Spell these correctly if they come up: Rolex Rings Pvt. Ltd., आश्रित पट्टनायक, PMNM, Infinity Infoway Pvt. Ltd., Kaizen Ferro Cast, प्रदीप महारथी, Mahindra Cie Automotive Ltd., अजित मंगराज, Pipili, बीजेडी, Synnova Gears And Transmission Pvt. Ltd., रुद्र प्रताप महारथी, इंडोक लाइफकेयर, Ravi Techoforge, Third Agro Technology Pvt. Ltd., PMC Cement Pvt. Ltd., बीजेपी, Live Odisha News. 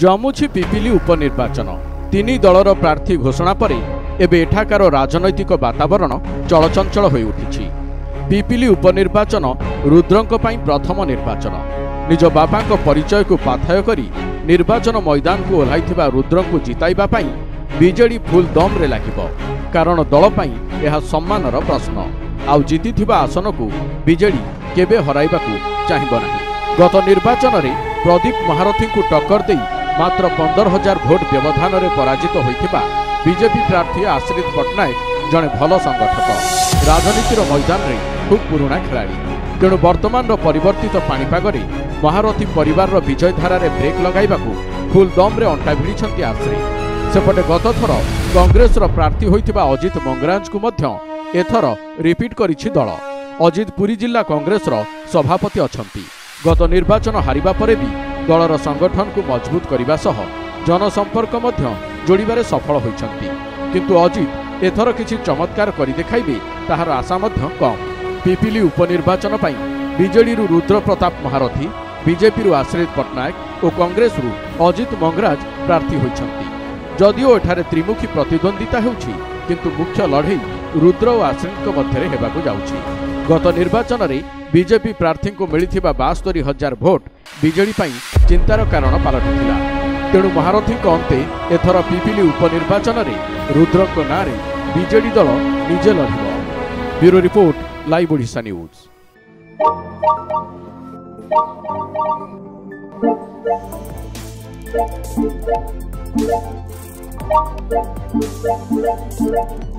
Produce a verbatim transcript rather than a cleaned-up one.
जमुछि पिपिली उपनिर्वाचन तीन दलर प्रार्थी घोषणा पर एबे एठाकार राजनैतिक वातावरण चलचंचल हो उठी। पिपिली उपनिर्वाचन रुद्रंक पई प्रथम निर्वाचन। निज बापा परिचय को पाथय करी निर्वाचन मैदान को ओह्लाइथिबा रुद्रंक को जिताइबा पई बीजेडी फुल दम रे लागिबो। कारण दल पई यह सम्मानर प्रश्न। आउ जीतिथिबा आसन को बीजेडी केबे हराइबाकू चाहिबो नाही। गत निर्वाचन रे प्रदीप महारथी को टक्कर देई मात्र पंदर हजार भोट व्यवधान में पराजित होइथिबा बीजेपी प्रार्थी आश्रित पट्टनायक जड़े भल संगठक राजनीतिर मैदान रे खूब पुराणा खिलाड़ी। तेणु वर्तमान परिवर्तित पाणीपागरे महारथी परिवार विजय धारार ब्रेक लगाइबाकू फुल दम रे अंटा भिड़िछंती आश्रित। सेपटे गत थर कांग्रेसर प्रार्थी होइथिबा अजित मंगराज को मध्य एथर रिपीट करिछि दल। अजित पुरी जिला कांग्रेसर सभापति अछंती। गत निर्वाचन हारिबा परे भी दलर संगठन को मजबूत करने सह जनसंपर्क जोड़बार सफल होती। किंतु अजित एथर किसी चमत्कार कर देखाइबे ताहार आशा कम। पिपिली उपनिर्वाचन पर बीजेडी रुद्र प्रताप महारथी, बीजेपी आश्रित पट्टनायक और कांग्रेस अजित मंगराज प्रार्थी होती। जदिओ एठारे त्रिमुखी प्रतिद्वंदिता होउछि किंतु मुख्य लड़े रुद्र और आश्रित मध्य होगा जाउछि। गत निर्वाचन में बीजेपी प्रार्थी को मिलता बास्तरी हजार भोट बीजेडी पर चिंतार कारण पलटिला। तेणु महारथी अंते एथर पिपिली उपनिर्वाचन में रुद्र को नाँ रे बीजेडी दल निजे लड़िबो। Bureau report live Odisha news.